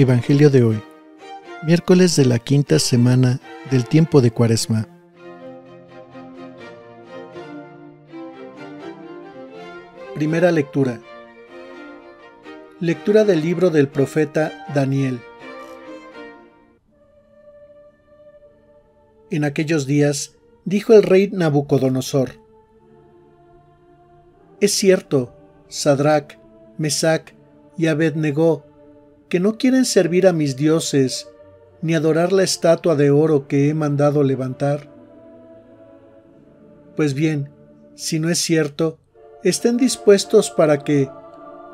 Evangelio de hoy, miércoles de la quinta semana del tiempo de Cuaresma. Primera lectura. Lectura del libro del profeta Daniel. En aquellos días, dijo el rey Nabucodonosor: «Es cierto, Sadrac, Mesac y Abednego, que no quieren servir a mis dioses, ni adorar la estatua de oro que he mandado levantar. Pues bien, si no es cierto, estén dispuestos para que,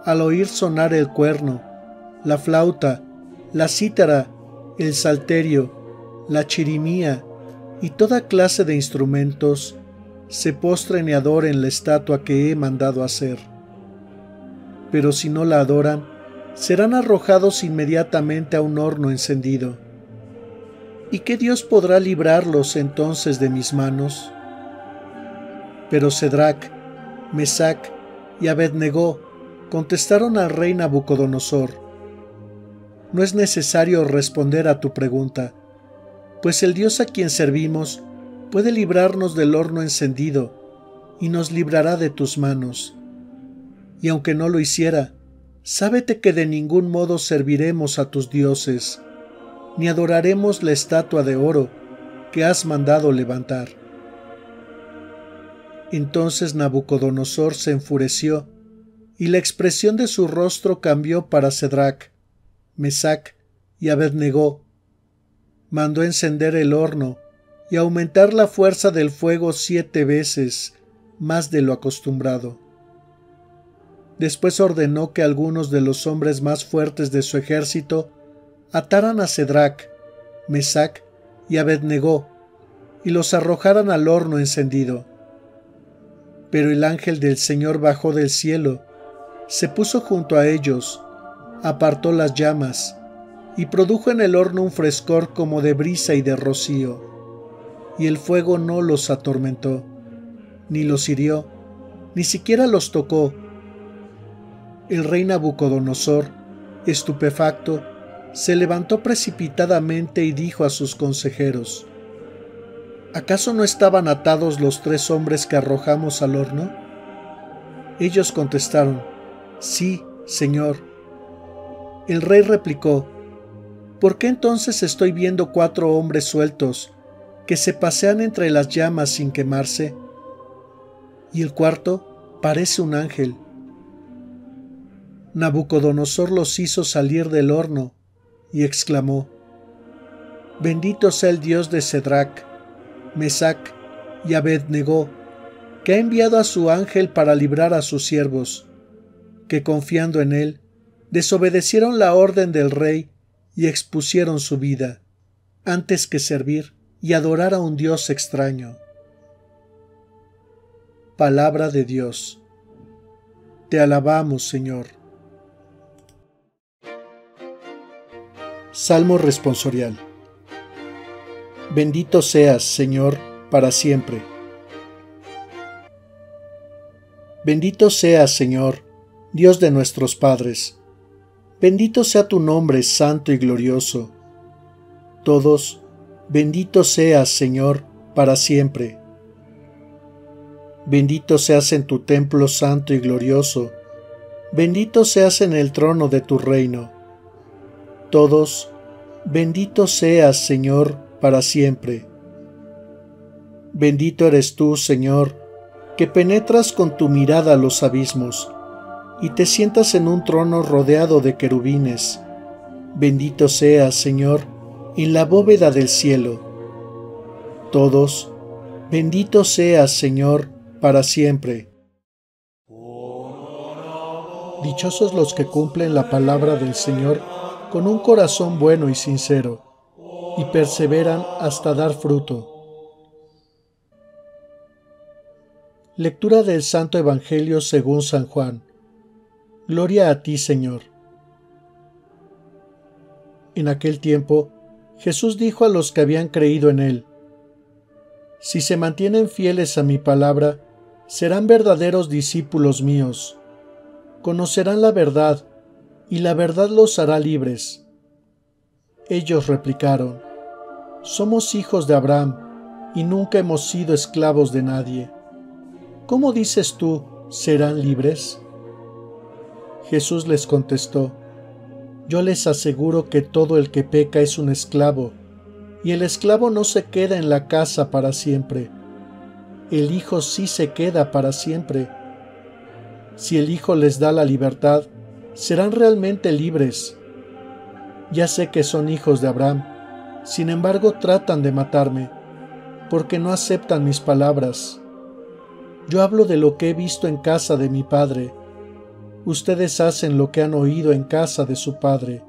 al oír sonar el cuerno, la flauta, la cítara, el salterio, la chirimía y toda clase de instrumentos, se postren y adoren la estatua que he mandado hacer. Pero si no la adoran, serán arrojados inmediatamente a un horno encendido. ¿Y qué Dios podrá librarlos entonces de mis manos? Pero Sadrac, Mesac y Abednego contestaron al rey Nabucodonosor: «No es necesario responder a tu pregunta, pues el Dios a quien servimos puede librarnos del horno encendido y nos librará de tus manos. Y aunque no lo hiciera, sábete que de ningún modo serviremos a tus dioses, ni adoraremos la estatua de oro que has mandado levantar». Entonces Nabucodonosor se enfureció, y la expresión de su rostro cambió para Sadrac, Mesac y Abednego. Mandó encender el horno y aumentar la fuerza del fuego 7 veces más de lo acostumbrado. Después ordenó que algunos de los hombres más fuertes de su ejército ataran a Sadrac, Mesac y Abednego y los arrojaran al horno encendido. Pero el ángel del Señor bajó del cielo, se puso junto a ellos, apartó las llamas y produjo en el horno un frescor como de brisa y de rocío, y el fuego no los atormentó, ni los hirió, ni siquiera los tocó. El rey Nabucodonosor, estupefacto, se levantó precipitadamente y dijo a sus consejeros: «¿Acaso no estaban atados los 3 hombres que arrojamos al horno?». Ellos contestaron: «Sí, señor». El rey replicó: «¿Por qué entonces estoy viendo 4 hombres sueltos, que se pasean entre las llamas sin quemarse? Y el cuarto parece un ángel». Nabucodonosor los hizo salir del horno y exclamó: «Bendito sea el Dios de Sadrac, Mesac y Abednego, que ha enviado a su ángel para librar a sus siervos, que confiando en él, desobedecieron la orden del rey y expusieron su vida, antes que servir y adorar a un Dios extraño». Palabra de Dios. Te alabamos, Señor. Salmo responsorial. Bendito seas, Señor, para siempre. Bendito seas, Señor, Dios de nuestros padres. Bendito sea tu nombre santo y glorioso. Todos, bendito seas, Señor, para siempre. Bendito seas en tu templo santo y glorioso. Bendito seas en el trono de tu reino. Todos, bendito seas, Señor, para siempre. Bendito eres tú, Señor, que penetras con tu mirada los abismos, y te sientas en un trono rodeado de querubines. Bendito seas, Señor, en la bóveda del cielo. Todos, bendito seas, Señor, para siempre. Dichosos los que cumplen la palabra del Señor con un corazón bueno y sincero, y perseveran hasta dar fruto. Lectura del Santo Evangelio según San Juan. Gloria a ti, Señor. En aquel tiempo, Jesús dijo a los que habían creído en él: «Si se mantienen fieles a mi palabra, serán verdaderos discípulos míos. Conocerán la verdad, y la verdad los hará libres, Ellos replicaron: «Somos hijos de Abraham, y nunca hemos sido esclavos de nadie. ¿Cómo dices tú, serán libres?». Jesús les contestó: «Yo les aseguro que todo el que peca es un esclavo, y el esclavo no se queda en la casa para siempre. El Hijo sí se queda para siempre. Si el Hijo les da la libertad, serán realmente libres. Ya sé que son hijos de Abraham, sin embargo tratan de matarme, porque no aceptan mis palabras. Yo hablo de lo que he visto en casa de mi Padre. Ustedes hacen lo que han oído en casa de su Padre».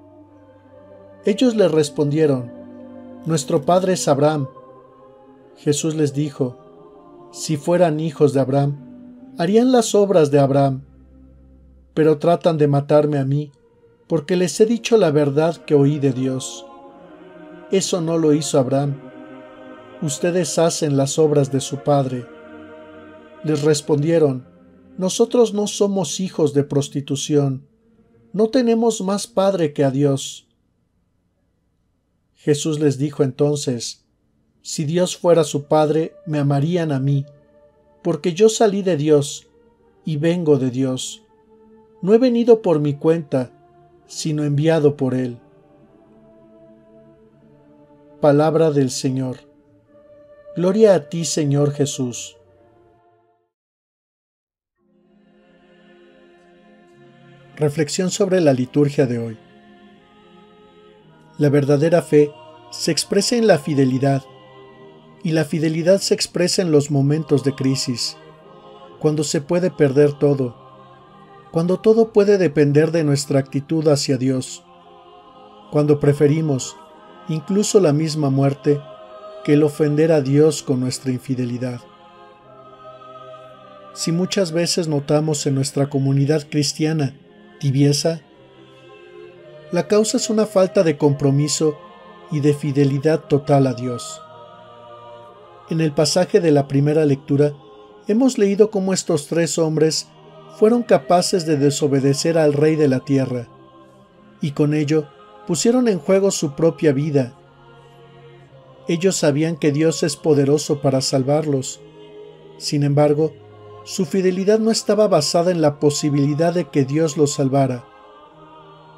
Ellos le respondieron: «Nuestro Padre es Abraham». Jesús les dijo: «Si fueran hijos de Abraham, harían las obras de Abraham. Pero tratan de matarme a mí, porque les he dicho la verdad que oí de Dios. Eso no lo hizo Abraham. Ustedes hacen las obras de su padre». Les respondieron: «Nosotros no somos hijos de prostitución. No tenemos más padre que a Dios». Jesús les dijo entonces: «Si Dios fuera su padre, me amarían a mí, porque yo salí de Dios y vengo de Dios. No he venido por mi cuenta, sino enviado por Él». Palabra del Señor. Gloria a ti, Señor Jesús. Reflexión sobre la liturgia de hoy. La verdadera fe se expresa en la fidelidad, y la fidelidad se expresa en los momentos de crisis, cuando se puede perder todo, cuando todo puede depender de nuestra actitud hacia Dios, cuando preferimos, incluso la misma muerte, que el ofender a Dios con nuestra infidelidad. Si muchas veces notamos en nuestra comunidad cristiana tibieza, la causa es una falta de compromiso y de fidelidad total a Dios. En el pasaje de la primera lectura, hemos leído cómo estos tres hombres fueron capaces de desobedecer al Rey de la tierra, y con ello pusieron en juego su propia vida. Ellos sabían que Dios es poderoso para salvarlos. Sin embargo, su fidelidad no estaba basada en la posibilidad de que Dios los salvara,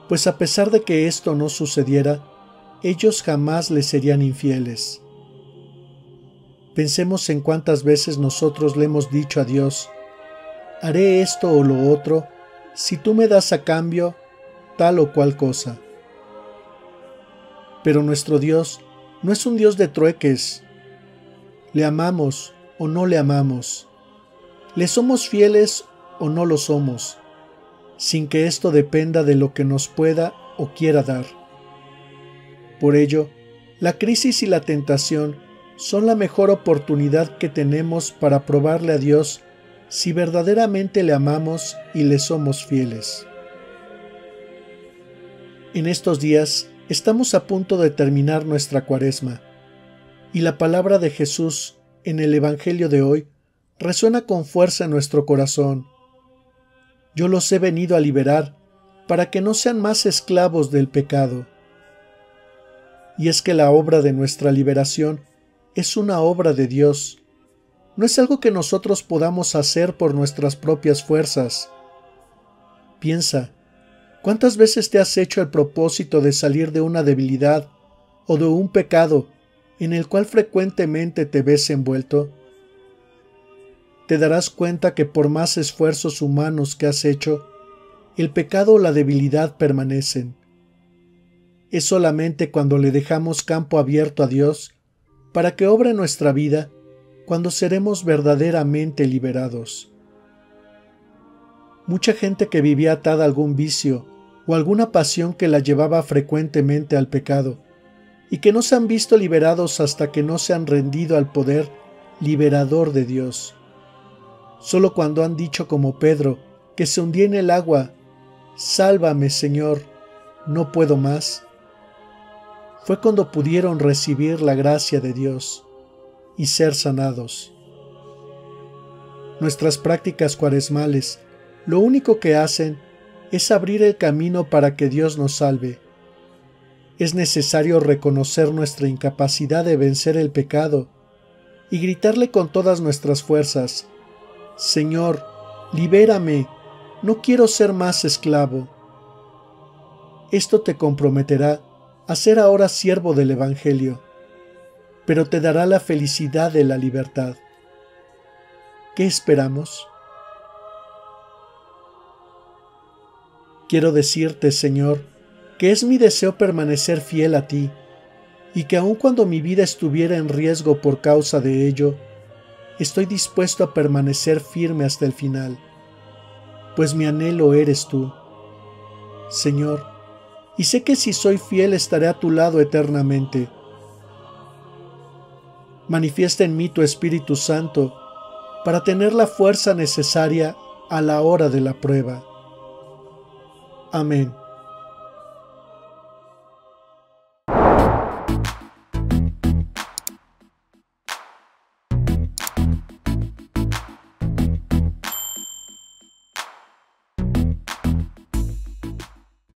pues a pesar de que esto no sucediera, ellos jamás le serían infieles. Pensemos en cuántas veces nosotros le hemos dicho a Dios: «Haré esto o lo otro, si tú me das a cambio tal o cual cosa». Pero nuestro Dios no es un Dios de trueques. Le amamos o no le amamos. Le somos fieles o no lo somos, sin que esto dependa de lo que nos pueda o quiera dar. Por ello, la crisis y la tentación son la mejor oportunidad que tenemos para probarle a Dios si verdaderamente le amamos y le somos fieles. En estos días estamos a punto de terminar nuestra Cuaresma, y la palabra de Jesús en el Evangelio de hoy resuena con fuerza en nuestro corazón: «Yo los he venido a liberar para que no sean más esclavos del pecado». Y es que la obra de nuestra liberación es una obra de Dios. No es algo que nosotros podamos hacer por nuestras propias fuerzas. Piensa, ¿cuántas veces te has hecho el propósito de salir de una debilidad o de un pecado en el cual frecuentemente te ves envuelto? Te darás cuenta que por más esfuerzos humanos que has hecho, el pecado o la debilidad permanecen. Es solamente cuando le dejamos campo abierto a Dios para que obre nuestra vida cuando seremos verdaderamente liberados. Mucha gente que vivía atada a algún vicio o alguna pasión que la llevaba frecuentemente al pecado, y que no se han visto liberados hasta que no se han rendido al poder liberador de Dios. Solo cuando han dicho como Pedro, que se hundía en el agua: «Sálvame, Señor, no puedo más», fue cuando pudieron recibir la gracia de Dios y ser sanados. Nuestras prácticas cuaresmales lo único que hacen es abrir el camino para que Dios nos salve. es necesario reconocer nuestra incapacidad de vencer el pecado y gritarle con todas nuestras fuerzas: «Señor, libérame, no quiero ser más esclavo». Esto te comprometerá a ser ahora siervo del Evangelio, pero te dará la felicidad de la libertad. ¿Qué esperamos? Quiero decirte, Señor, que es mi deseo permanecer fiel a ti, y que aun cuando mi vida estuviera en riesgo por causa de ello, estoy dispuesto a permanecer firme hasta el final, pues mi anhelo eres tú, Señor, y sé que si soy fiel estaré a tu lado eternamente. Manifiesta en mí tu Espíritu Santo para tener la fuerza necesaria a la hora de la prueba. Amén.